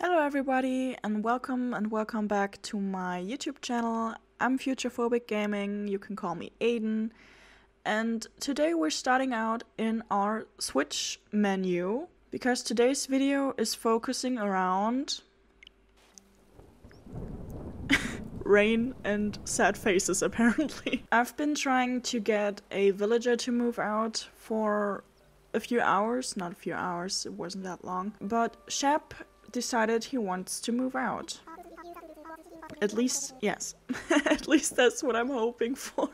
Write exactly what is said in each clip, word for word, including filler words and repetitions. Hello everybody and welcome and welcome back to my YouTube channel. I'm Futurephobic Gaming, you can call me Aiden, and today we're starting out in our Switch menu because today's video is focusing around rain and sad faces, apparently. I've been trying to get a villager to move out for a few hours, not a few hours, it wasn't that long, but Shep decided he wants to move out. At least, yes, at least that's what I'm hoping for.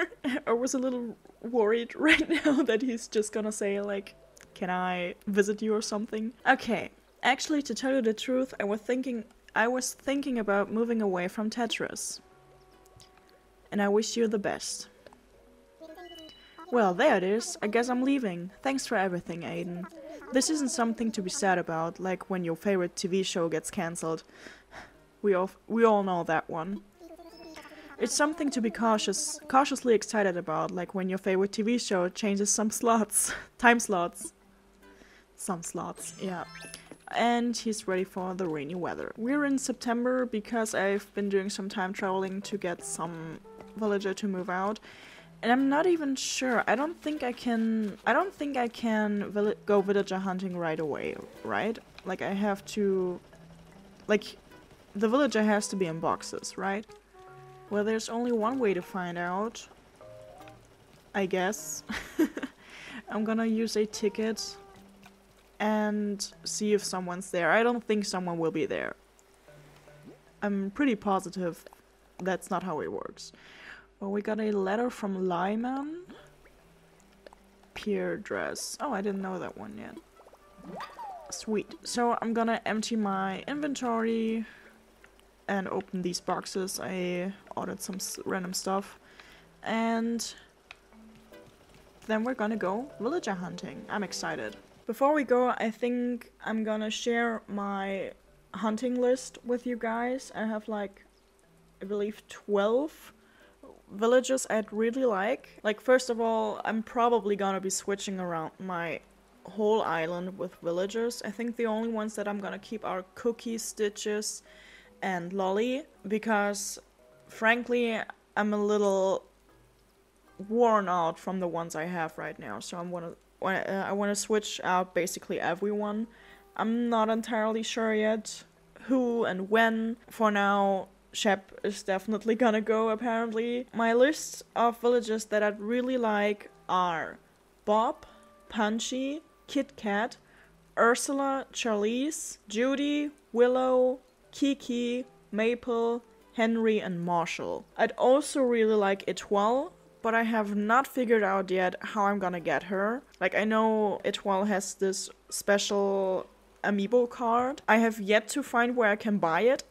I was a little worried right now that he's just gonna say like, can I visit you or something? Okay, actually to tell you the truth, I was thinking I was thinking about moving away from Tetris. And I wish you the best. Well, there it is. I guess I'm leaving. Thanks for everything, Aiden. This isn't something to be sad about, like when your favorite T V show gets cancelled. We all, we all know that one. It's something to be cautious, cautiously excited about, like when your favorite T V show changes some slots. Time slots. Some slots, yeah. And he's ready for the rainy weather. We're in September because I've been doing some time traveling to get some villager to move out. And I'm not even sure. I don't think I can... I don't think I can villi go villager hunting right away, right? Like, I have to... Like, the villager has to be in boxes, right? Well, there's only one way to find out. I guess. I'm gonna use a ticket and see if someone's there. I don't think someone will be there. I'm pretty positive that's not how it works. Well, we got a letter from Lyman. Pier dress. Oh, I didn't know that one yet. Sweet. So I'm gonna empty my inventory and open these boxes. I ordered some s random stuff. And then we're gonna go villager hunting. I'm excited. Before we go, I think I'm gonna share my hunting list with you guys. I have like, I believe twelve. Villages I'd really like. Like, first of all, I'm probably gonna be switching around my whole island with villagers. I think the only ones that I'm gonna keep are Cookie, Stitches, and Lolly, because frankly, I'm a little worn out from the ones I have right now. So I'm gonna, I wanna switch out basically everyone. I'm not entirely sure yet who and when. For now, Shep is definitely gonna go, apparently. My list of villages that I'd really like are Bob, Punchy, Kit Kat, Ursula, Charlize, Judy, Willow, Kiki, Maple, Henry, and Marshall. I'd also really like Etoile, but I have not figured out yet how I'm gonna get her. Like, I know Etoile has this special amiibo card. I have yet to find where I can buy it.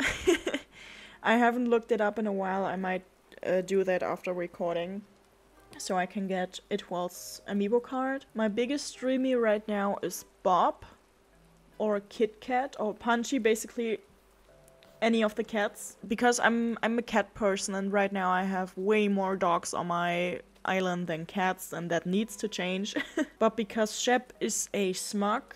I haven't looked it up in a while. I might uh, do that after recording so I can get Etoile's amiibo card. My biggest dreamy right now is Bob or Kit Kat or Punchy, basically any of the cats, because I'm I'm a cat person and right now I have way more dogs on my island than cats, and that needs to change. But because Shep is a smug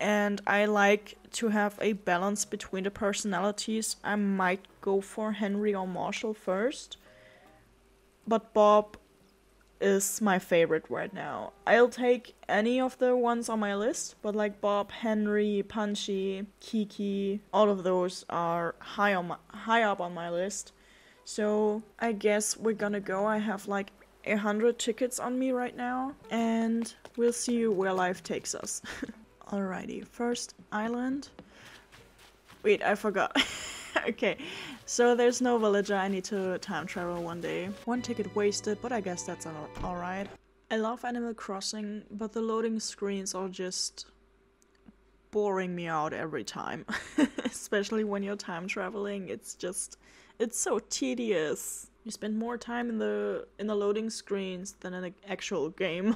and I like to have a balance between the personalities, I might go for Henry or Marshall first. But Bob is my favorite right now. I'll take any of the ones on my list, but like Bob, Henry, Punchy, Kiki, all of those are high, on my, high up on my list. So I guess we're gonna go. I have like a hundred tickets on me right now, and we'll see where life takes us. Alrighty, first island. Wait, I forgot. Okay, so there's no villager. I need to time travel one day. One ticket wasted, but I guess that's alright. I love Animal Crossing, but the loading screens are just boring me out every time. Especially when you're time traveling, it's just, it's so tedious. You spend more time in the in the loading screens than in the actual game.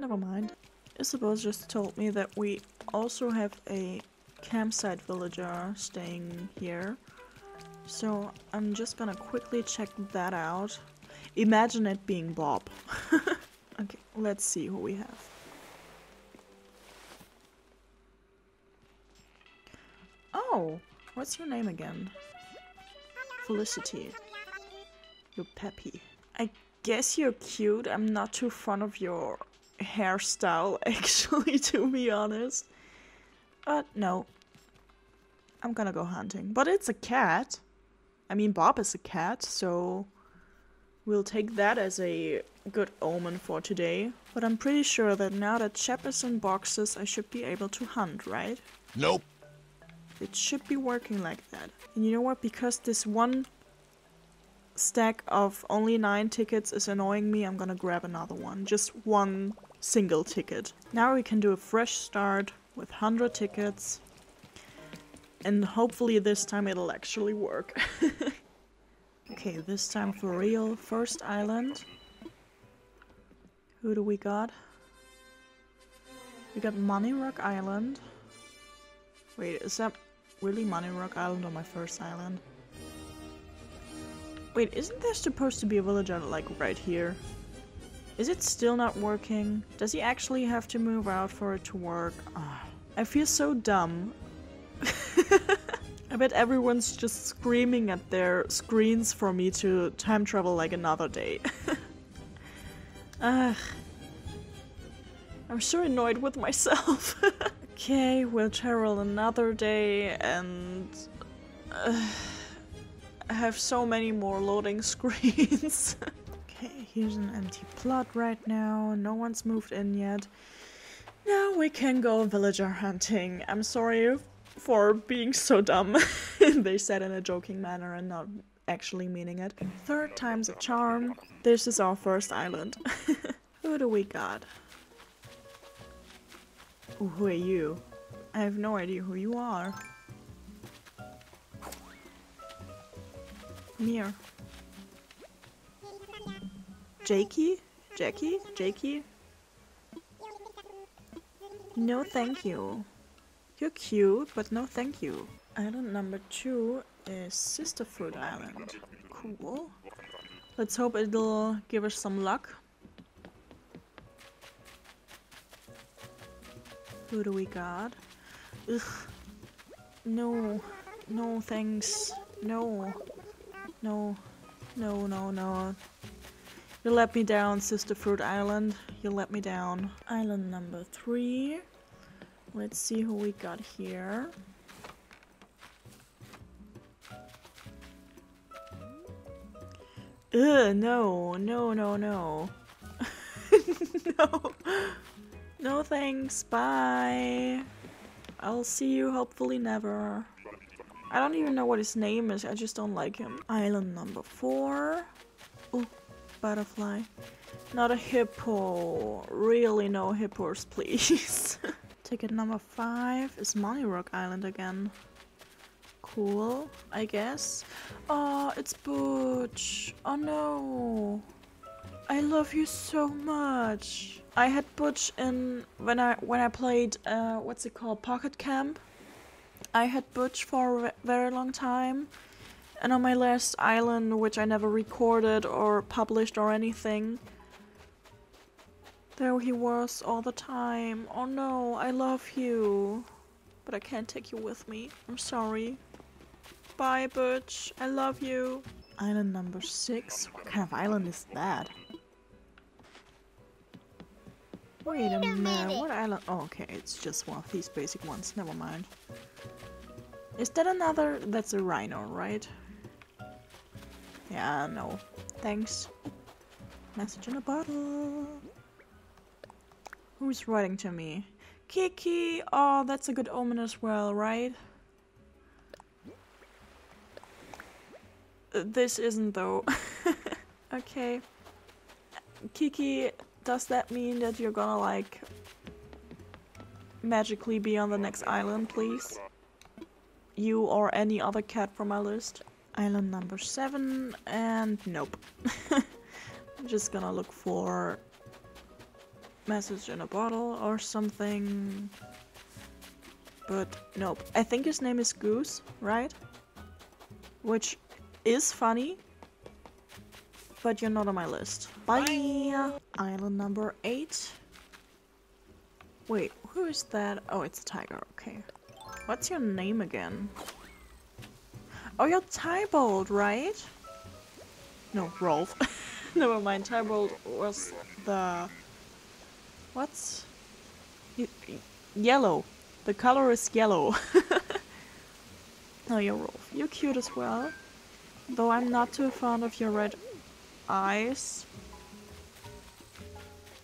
Never mind. Isabel just told me that we also have a campsite villager staying here, So I'm just gonna quickly check that out. Imagine it being Bob. Okay, let's see who we have. Oh, what's your name again? Felicity. You're peppy. I guess you're cute. I'm not too fond of your hairstyle, actually, to be honest. But no. I'm gonna go hunting. But it's a cat. I mean, Bob is a cat, so we'll take that as a good omen for today. But I'm pretty sure that now that Shep is in boxes, I should be able to hunt, right? Nope. It should be working like that. And you know what? Because this one stack of only nine tickets is annoying me, I'm gonna grab another one. Just one single ticket. Now we can do a fresh start with one hundred tickets. And hopefully this time it'll actually work. Okay, this time for real. First island. Who do we got? We got Money Rock Island. Wait, is that really Money Rock Island on my first island? Wait, isn't there supposed to be a villager like right here? Is it still not working? Does he actually have to move out for it to work? Oh, I feel so dumb. I bet everyone's just screaming at their screens for me to time travel like another day. Ugh. I'm so annoyed with myself. Okay, we'll travel another day and uh, I have so many more loading screens. Okay, here's an empty plot right now. No one's moved in yet. Now we can go villager hunting. I'm sorry for being so dumb. They said in a joking manner and not actually meaning it. Third time's a charm. This is our first island. Who do we got? Ooh, who are you? I have no idea who you are. Come here. Jakey? Jackie? Jakey? No thank you. You're cute, but no thank you. Island number two is Sister Fruit Island. Cool. Let's hope it'll give us some luck. Who do we got? Ugh. No. No thanks. No. No. No, no, no. You let me down, Sister Fruit Island. You let me down. Island number three. Let's see who we got here. Ugh, no, no, no, no. No. No thanks, bye. I'll see you hopefully never. I don't even know what his name is, I just don't like him. Island number four. Ooh, butterfly. Not a hippo. Really no hippos, please. Ticket number five is Money Rock Island again. Cool, I guess. Oh, it's Butch. Oh no. I love you so much. I had Butch in when I when I played uh, what's it called, Pocket Camp. I had Butch for a very long time, and on my last island, which I never recorded or published or anything. There he was all the time. Oh no, I love you. But I can't take you with me. I'm sorry. Bye, Butch. I love you. Island number six? What kind of island is that? Wait a minute, what island? Oh, okay, it's just one of these basic ones. Never mind. Is that another? That's a rhino, right? Yeah, no. Thanks. Message in a bottle. Who's writing to me? Kiki! Oh, that's a good omen as well, right? Uh, this isn't though. Okay. Kiki, does that mean that you're gonna like magically be on the next island, please? You or any other cat from my list. Island number seven, and nope. I'm just gonna look for message in a bottle or something, but nope. I think his name is Goose, right? which is funny, but you're not on my list. Bye! Bye. Island number eight. Wait, who is that? Oh, it's a tiger, okay. What's your name again? Oh, you're Tybold, right? No, Rolf. Never mind, Tybold was the... What's... Yellow. The color is yellow. No, you're Rolf. You're cute as well. Though I'm not too fond of your red eyes.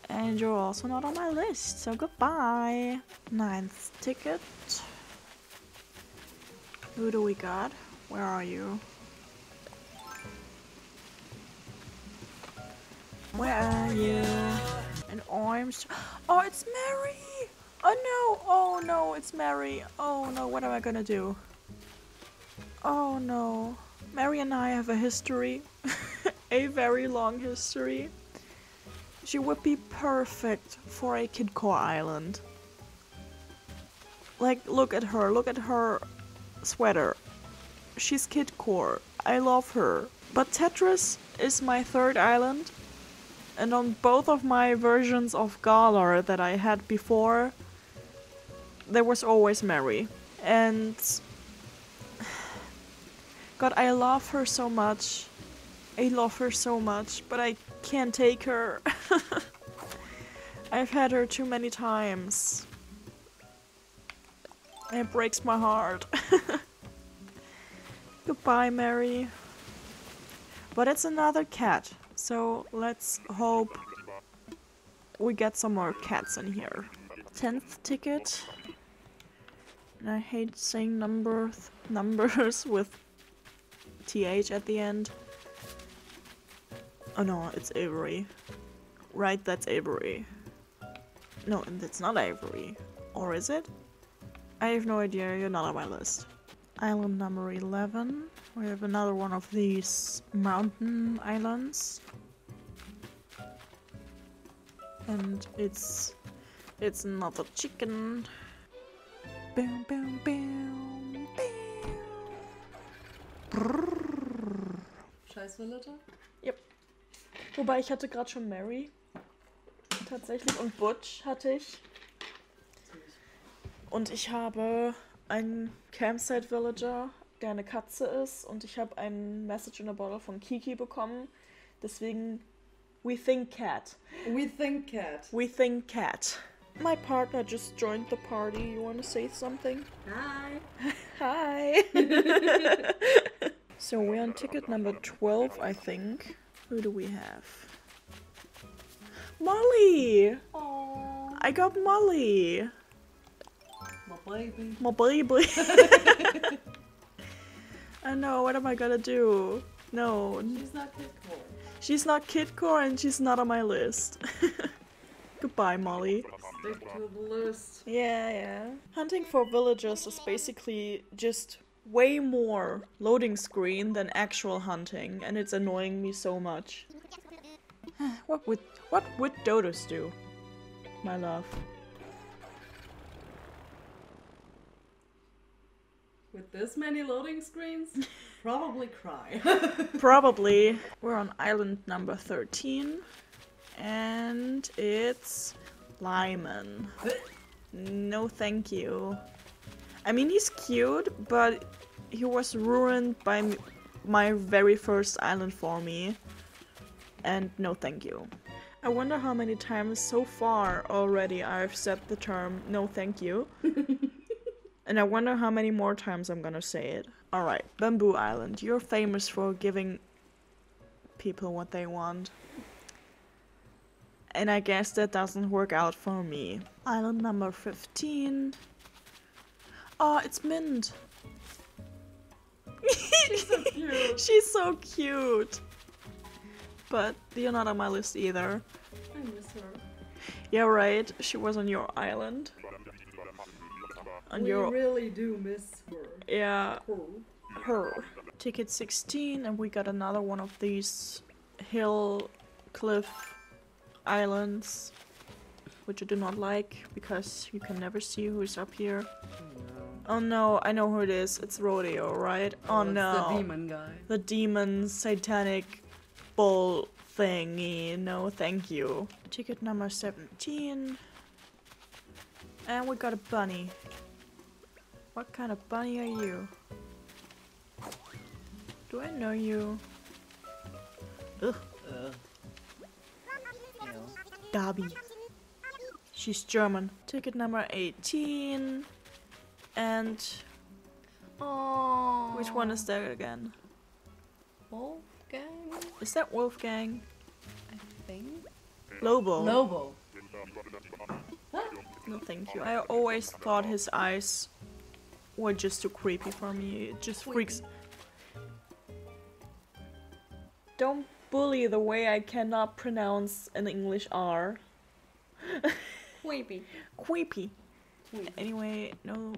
And you're also not on my list, so goodbye. Ninth ticket. Who do we got? Where are you? Where are you? An orange. Oh, it's Mary! Oh no! Oh no, it's Mary! Oh no, what am I gonna do? Oh no. Mary and I have a history. A very long history. She would be perfect for a Kid Core island. Like, look at her. Look at her sweater. She's Kid Core. I love her. But Tetris is my third island. And on both of my versions of Galar that I had before, there was always Mary. And... God, I love her so much. I love her so much, but I can't take her. I've had her too many times. It breaks my heart. Goodbye, Mary. But it's another cat, so let's hope we get some more cats in here. Tenth ticket. And I hate saying numbers, numbers with T H at the end. Oh no, it's Avery. Right, that's Avery. No, that's not Avery. Or is it? I have no idea, you're not on my list. Island number eleven. We have another one of these mountain islands. And it's... it's not a chicken. Boom, boom, boom, boom. Scheiß Villager? Yep. Wobei, ich hatte gerade schon Mary. Tatsächlich. Und Butch hatte ich. Und ich habe einen Campsite Villager, der eine Katze ist. Und ich habe einen Message in a Bottle von Kiki bekommen. Deswegen, we think cat. We think cat. We think cat. My partner just joined the party. You want to say something? Hi. Hi. So we're on ticket number twelve, I think. Who do we have? Molly! Aww. I got Molly! My baby. My baby. I know, what am I gonna do? No. She's not Kid Core. She's not Kid Core and she's not on my list. Goodbye, Molly. Stick to the list. Yeah, yeah. Hunting for villagers is basically just way more loading screen than actual hunting, and it's annoying me so much. What would what would Dodos do, my love? With this many loading screens? Probably cry. Probably. We're on island number thirteen, and it's Lyman. No thank you. I mean, he's cute, but he was ruined by m my very first island for me. And no thank you. I wonder how many times so far already I've said the term no thank you. And I wonder how many more times I'm gonna say it. Alright, Bamboo Island. You're famous for giving people what they want. And I guess that doesn't work out for me. Island number fifteen. Oh, it's Mint. She's so cute. She's so cute. But you're not on my list either. I miss her. Yeah, right. She was on your island. On we your... really do miss her. Yeah. Her. her. Ticket sixteen, and we got another one of these hill, cliff islands, which I do not like because you can never see who's up here. No. Oh no, I know who it is. It's Rodeo, right? Oh, oh no. The demon guy. The demon satanic bull thingy. No, thank you. Ticket number seventeen. And we got a bunny. What kind of bunny are you? Do I know you? Ugh. Uh, yeah. Darby. She's German. Ticket number eighteen. And... oh, which one is there again? Wolfgang? Is that Wolfgang? I think. Lobo. Lobo. No, thank you. I always thought his eyes were just too creepy for me. It just freaks... Don't bully the way I cannot pronounce an English R. Queepy. Queepy. Anyway, no...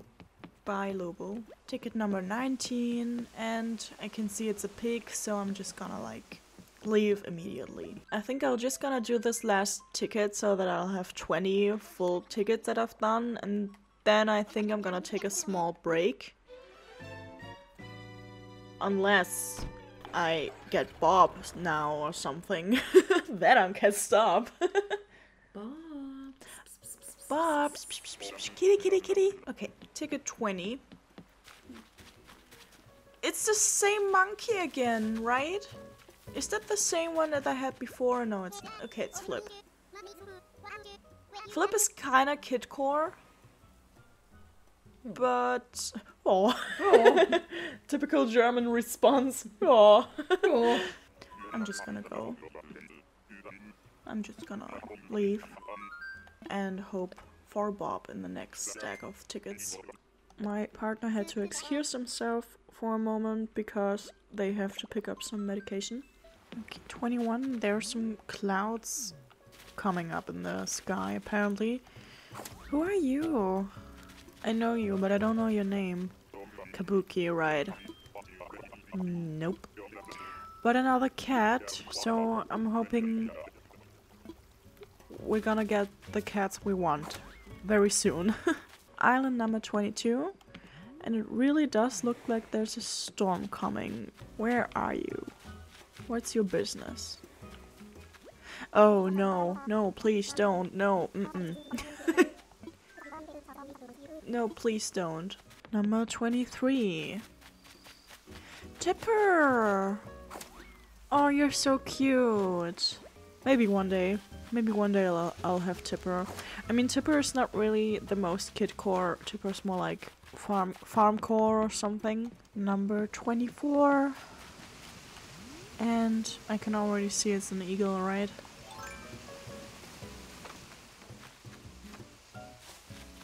Bye, Lobo. Ticket number nineteen, and I can see it's a pig, so I'm just gonna like leave immediately. I think I'll just gonna do this last ticket so that I'll have twenty full tickets that I've done, and then I think I'm gonna take a small break. Unless I get Bob now or something. Then I can stop. Bob. Bob. Kitty, kitty, kitty. Okay. Ticket twenty. It's the same monkey again, right? Is that the same one that I had before? No, it's not. Okay, it's Flip. Flip is kinda kidcore. But... oh, oh. Typical German response. Oh. Oh. I'm just gonna go. I'm just gonna leave. And hope... for Bob in the next stack of tickets. My partner had to excuse himself for a moment because they have to pick up some medication. Okay, twenty-one, there are some clouds coming up in the sky apparently. Who are you? I know you, but I don't know your name. Kabuki, right? Nope. But another cat, so I'm hoping we're gonna get the cats we want. Very soon. Island number twenty-two, and it really does look like there's a storm coming. Where are you? What's your business? Oh no, no, please don't, no, mm-mm. No, please don't. Number twenty-three. Tipper! Oh, you're so cute. Maybe one day. Maybe one day I'll, I'll have Tipper. I mean, Tipper is not really the most kidcore. Tipper is more like farm farmcore or something. Number twenty-four. And I can already see it's an eagle, right?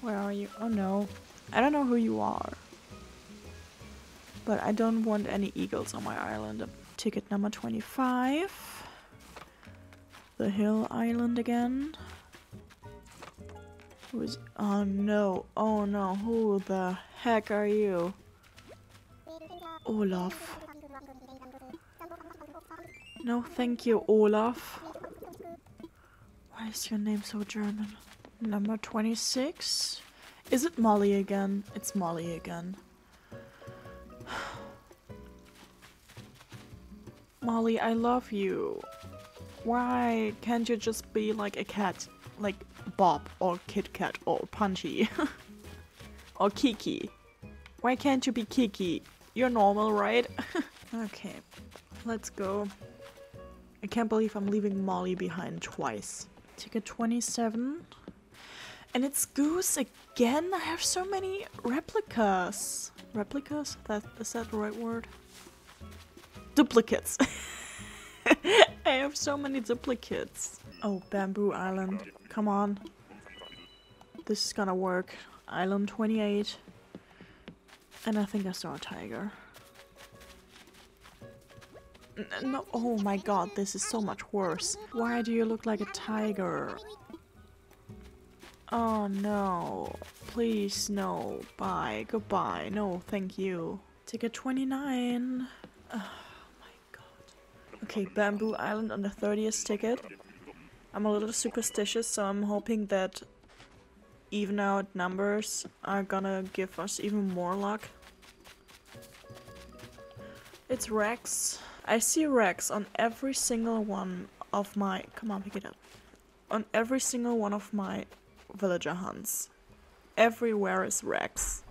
Where are you? Oh no. I don't know who you are. But I don't want any eagles on my island. Ticket number twenty-five. The hill island again. Who is? Oh no! Oh no! Who the heck are you? Olaf. No, thank you, Olaf. Why is your name so German? Number twenty-six. Is it Molly again? It's Molly again. Molly, I love you. Why can't you just be like a cat, like Bob or Kit Kat or Punchy or Kiki? Why can't you be Kiki? You're normal, right? Okay, let's go. I can't believe I'm leaving Molly behind twice. Ticket twenty-seven. And it's Goose again? I have so many replicas. Replicas? That, is that the right word? Duplicates. I have so many duplicates. Oh, Bamboo Island. Come on. This is gonna work. Island twenty-eight. And I think I saw a tiger. N no, oh my god, this is so much worse. Why do you look like a tiger? Oh no. Please, no. Bye. Goodbye. No, thank you. Ticket twenty-nine. Ugh. Okay, Bamboo Island on the thirtieth ticket. I'm a little superstitious, so I'm hoping that even out numbers are gonna give us even more luck. It's Rex. I see Rex on every single one of my... Come on, pick it up. On every single one of my villager hunts. Everywhere is Rex.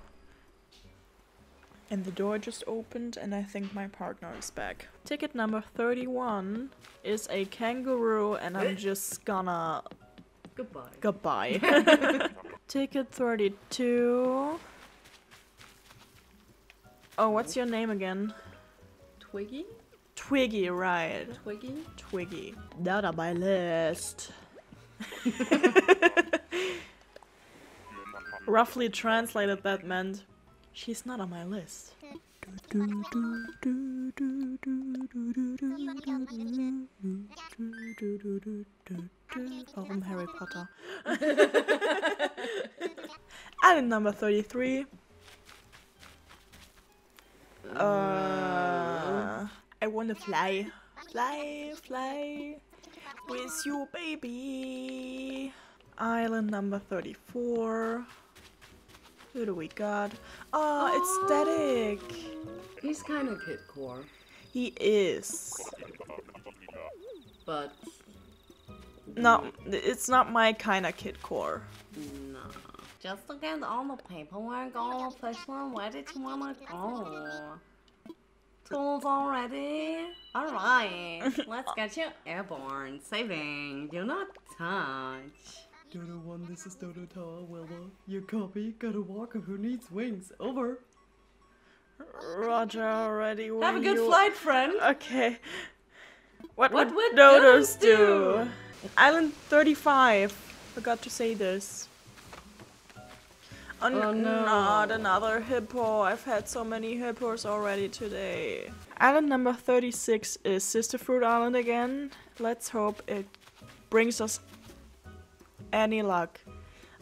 And the door just opened and I think my partner is back. Ticket number thirty-one is a kangaroo and I'm just gonna... Goodbye. Goodbye. Ticket thirty-two... Oh, what's your name again? Twiggy? Twiggy, right. Twiggy? Twiggy. That on my list. Roughly translated, that meant... She's not on my list. Warum Harry Potter? Item number thirty-three. Uh, I wanna fly. Fly, fly. With you, baby. Island number thirty-four. Who do we got? Oh, it's Static! He's kind of kid core. He is. But... No, it's not my kind of kid core. No. Just to get all the paperwork, all official, where did you wanna go? Tools already? Alright, let's get you airborne. Saving, do not touch. Dodo one, this is Dodo Tower, Wilbur. You copy, got a walker who needs wings. Over. Roger, already. Have a good you... flight, friend. Okay. What, what would, would Dodos, Dodos do? do? Island thirty-five. Forgot to say this. Un oh no. Not another hippo. I've had so many hippos already today. Island number thirty-six is Sister Fruit Island again. Let's hope it brings us any luck.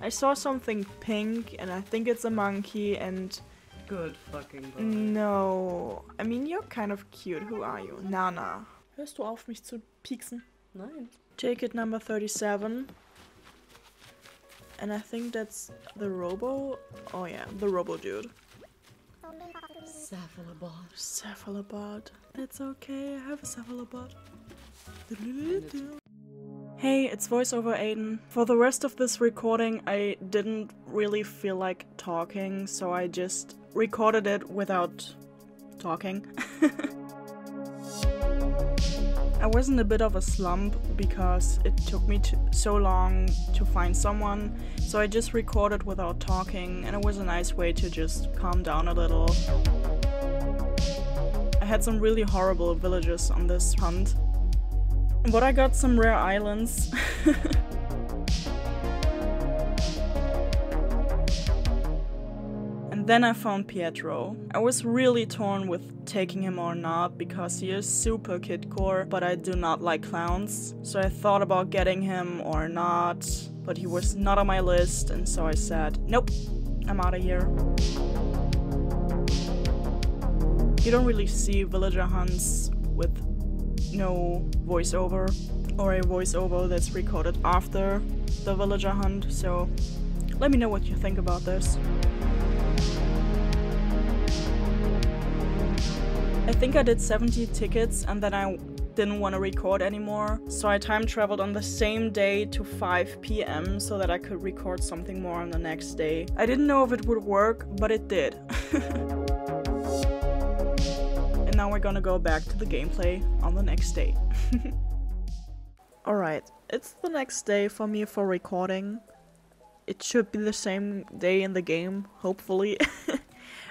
I saw something pink and I think it's a monkey and... Good fucking boy. No. I mean, you're kind of cute. Who are you? Nana. Hörst du auf, mich zu pieksen? Nein. Ticket number thirty-seven. And I think that's the robo... Oh yeah, the robo dude. Cephalobot. Cephalobot. It's okay, I have a cephalobot. Hey, it's voiceover Aiden. For the rest of this recording, I didn't really feel like talking, so I just recorded it without talking. I was in a bit of a slump because it took me to so long to find someone, so I just recorded without talking, and it was a nice way to just calm down a little. I had some really horrible villagers on this hunt. But I got some rare islands. And then I found Pietro. I was really torn with taking him or not because he is super kid core, but I do not like clowns. So I thought about getting him or not, but he was not on my list, and so I said, nope, I'm out of here. You don't really see villager hunts with no voiceover or a voiceover that's recorded after the villager hunt, so let me know what you think about this. I think I did seventy tickets and then I didn't want to record anymore, so I time traveled on the same day to five p m so that I could record something more on the next day. I didn't know if it would work, but it did. Now we're gonna go back to the gameplay on the next day. Alright, it's the next day for me for recording. It should be the same day in the game, hopefully.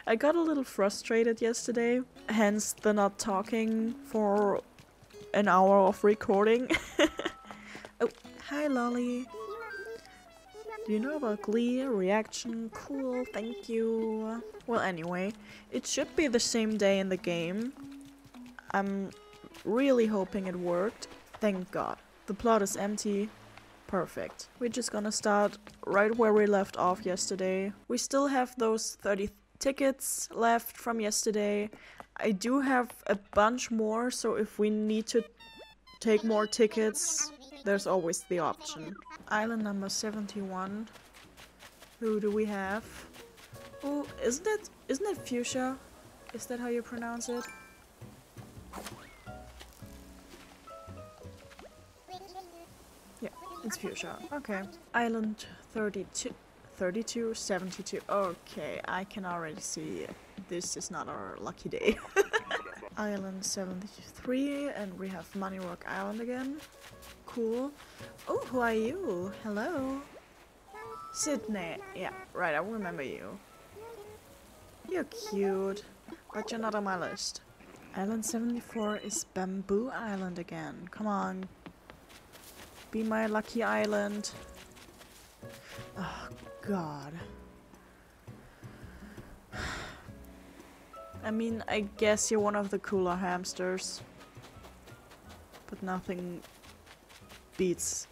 I got a little frustrated yesterday, hence the not talking for an hour of recording. Oh, hi Lolly. Do you know about Glee? Reaction? Cool, thank you. Well, anyway, it should be the same day in the game. I'm really hoping it worked. Thank God. The plot is empty. Perfect. We're just gonna start right where we left off yesterday. We still have those thirty tickets left from yesterday. I do have a bunch more, so if we need to take more tickets, there's always the option. Island number seventy-one. Who do we have? Oh, isn't that isn't that fuchsia? Is that how you pronounce it? Yeah, it's fuchsia. Okay. Island thirty-two, thirty-two, seventy-two. Okay, I can already see this is not our lucky day. Island seventy-three, and we have Money Rock Island again. Cool. Oh, who are you? Hello. Sydney. Yeah, right, I remember you. You're cute, but you're not on my list. Island seventy-four is Bamboo Island again. Come on. Be my lucky island. Oh, God. I mean, I guess you're one of the cooler hamsters, but nothing beats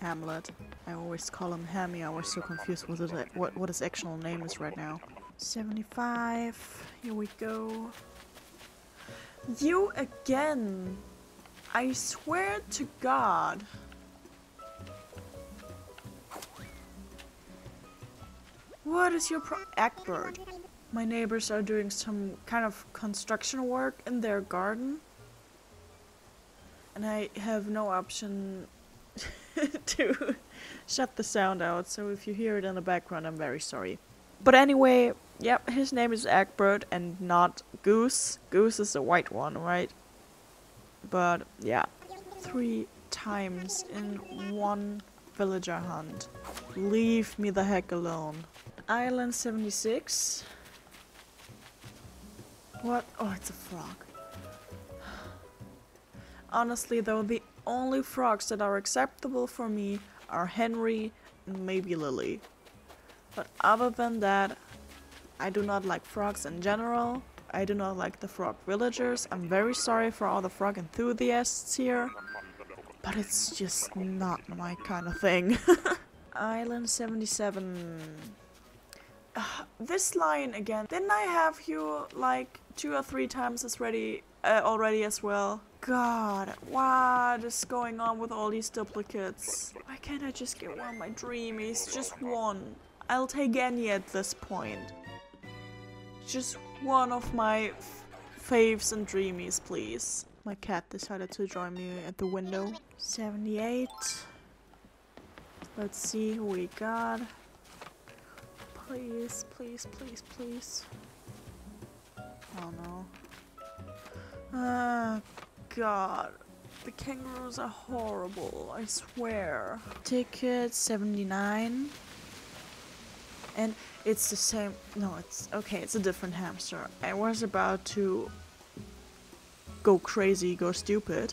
Hamlet. I always call him Hammy. I was so confused with his, what, what his actual name is right now. seventy-five, here we go. You again! I swear to God! What is your pro- Egbert? My neighbors are doing some kind of construction work in their garden, and I have no option to shut the sound out, so if you hear it in the background, I'm very sorry. But anyway, yep, his name is Egbert and not Goose. Goose is the white one, right? But yeah, three times in one villager hunt. Leave me the heck alone. Island seventy-six. What? Oh, it's a frog. Honestly though, the only frogs that are acceptable for me are Henry and maybe Lily. But other than that, I do not like frogs in general. I do not like the frog villagers. I'm very sorry for all the frog enthusiasts here, but it's just not my kind of thing. Island seventy-seven. Uh, this line again. Didn't I have you like two or three times as ready, uh, already as well? God, what is going on with all these duplicates? Why can't I just get one of my dreamies? Just one. I'll take any at this point. Just one of my faves and dreamies, please. My cat decided to join me at the window. seventy-eight. Let's see who we got. Please, please, please, please. Oh no. Ah, God. The kangaroos are horrible, I swear. Ticket seventy-nine. And it's the same. No, it's okay. It's a different hamster. I was about to go crazy, go stupid,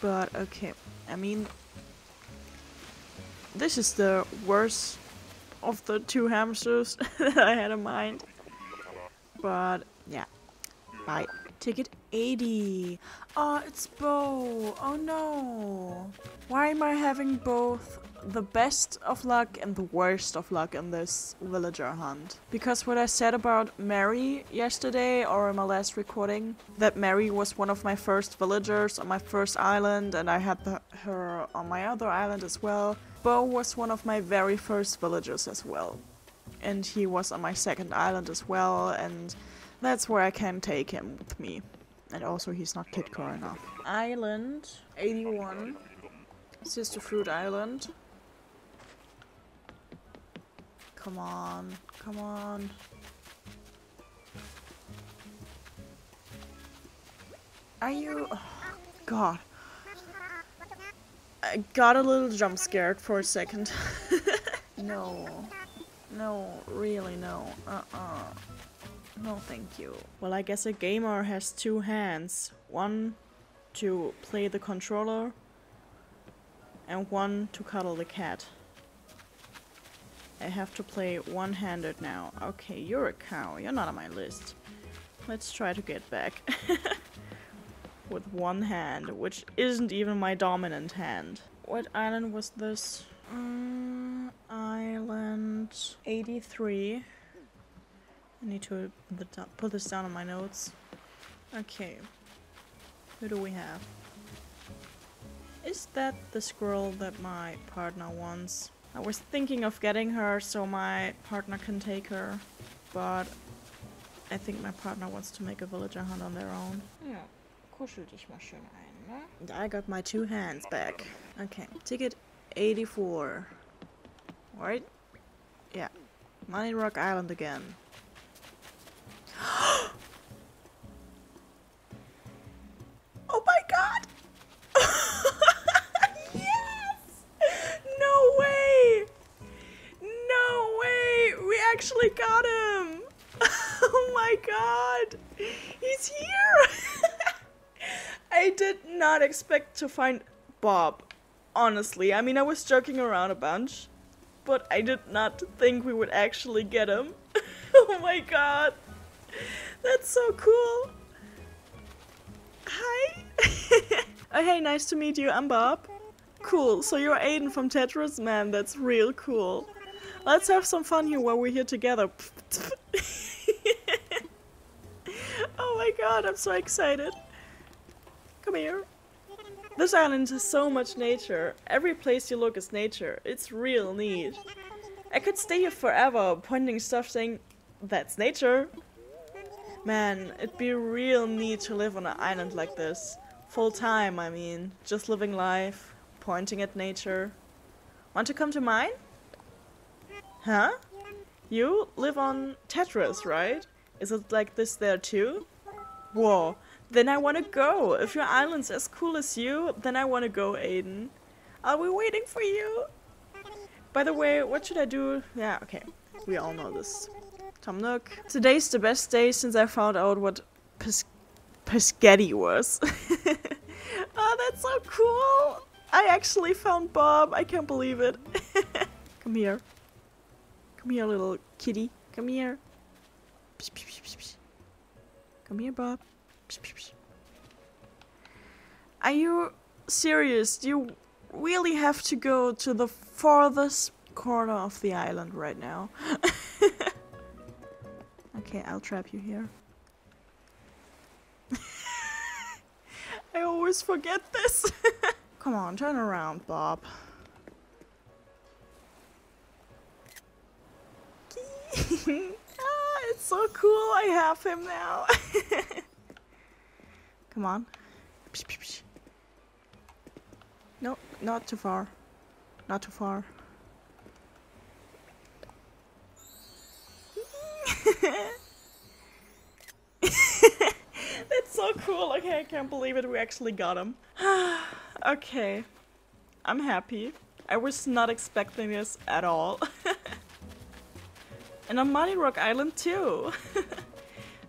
but okay. I mean, this is the worst of the two hamsters that I had in mind. But yeah, bye. Ticket eighty. Oh, it's Bo. Oh no. Why am I having both? The best of luck and the worst of luck in this villager hunt. Because what I said about Mary yesterday, or in my last recording, that Mary was one of my first villagers on my first island, and I had the, her on my other island as well. Bo was one of my very first villagers as well. And he was on my second island as well, and that's where I can take him with me. And also he's not kidcore enough. Island eighty-one. Sister Fruit Island. Come on, come on. Are you... Oh, God. I got a little jump scared for a second. No. No, really no. Uh-uh. No, thank you. Well, I guess a gamer has two hands. One to play the controller, and one to cuddle the cat. I have to play one-handed now. Okay, you're a cow. You're not on my list. Let's try to get back. With one hand, which isn't even my dominant hand. What island was this? Um, island eighty-three. I need to put this down on my notes. Okay. Who do we have? Is that the squirrel that my partner wants? I was thinking of getting her so my partner can take her, but I think my partner wants to make a villager hunt on their own. Yeah, kuschel dich mal schön ein, ne? And I got my two hands back. Okay, ticket eighty-four. Right? Yeah. Money Rock Island again. Oh my god! Yes! No way! No way! We actually got him! Oh my god! He's here! I did not expect to find Bob. Honestly, I mean, I was joking around a bunch, but I did not think we would actually get him. Oh my god! That's so cool! Hi! Oh hey, nice to meet you, I'm Bob. Cool, so you're Aiden from Tetris? Man, that's real cool. Let's have some fun here while we're here together. Oh my god, I'm so excited. Come here. This island has so much nature. Every place you look is nature. It's real neat. I could stay here forever, pointing stuff saying, that's nature. Man, it'd be real neat to live on an island like this. Full time, I mean. Just living life, pointing at nature. Want to come to mine? Huh? You live on Tetris, right? Is it like this there too? Whoa. Then I want to go. If your island's as cool as you, then I want to go, Aiden. I'll be waiting for you. By the way, what should I do? Yeah, okay. We all know this. Tom Nook. Today's the best day since I found out what pis Piscetti was. Oh, that's so cool. I actually found Bob. I can't believe it. Come here. Come here, little kitty. Come here. Psh, psh, psh, psh, psh. Come here, Bob. Psh, psh, psh. Are you serious? Do you really have to go to the farthest corner of the island right now? Okay, I'll trap you here. I always forget this. Come on, turn around, Bob. Ah, it's so cool, I have him now. Come on. Psh, psh, psh. No, not too far. Not too far. That's so cool. Okay, I can't believe it. We actually got him. Okay. I'm happy. I was not expecting this at all. And on Money Rock Island too.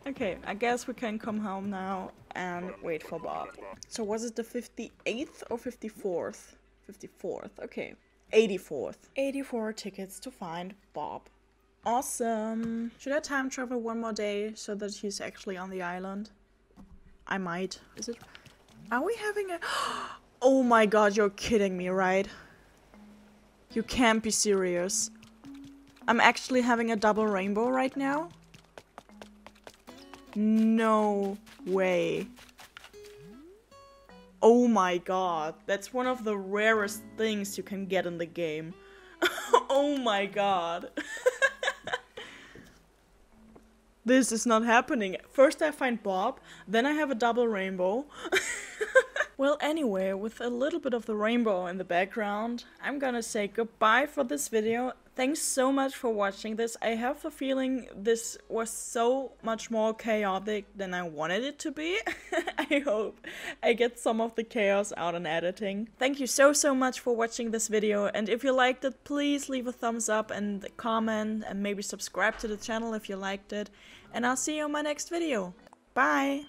Okay, I guess we can come home now and wait for Bob. So was it the fifty-eighth or fifty-fourth? fifty-fourth, okay. eighty-fourth. eighty-four tickets to find Bob. Awesome. Should I time travel one more day so that he's actually on the island? I might. Is it? Are we having a? Oh my god, you're kidding me, right? You can't be serious. I'm actually having a double rainbow right now? No way. Oh my god, that's one of the rarest things you can get in the game. Oh my god. This is not happening. First I find Bob, then I have a double rainbow. Well, anyway, with a little bit of the rainbow in the background, I'm gonna say goodbye for this video. Thanks so much for watching this. I have the feeling this was so much more chaotic than I wanted it to be. I hope I get some of the chaos out in editing. Thank you so so much for watching this video, and if you liked it, please leave a thumbs up and comment, and maybe subscribe to the channel if you liked it, and I'll see you in my next video. Bye!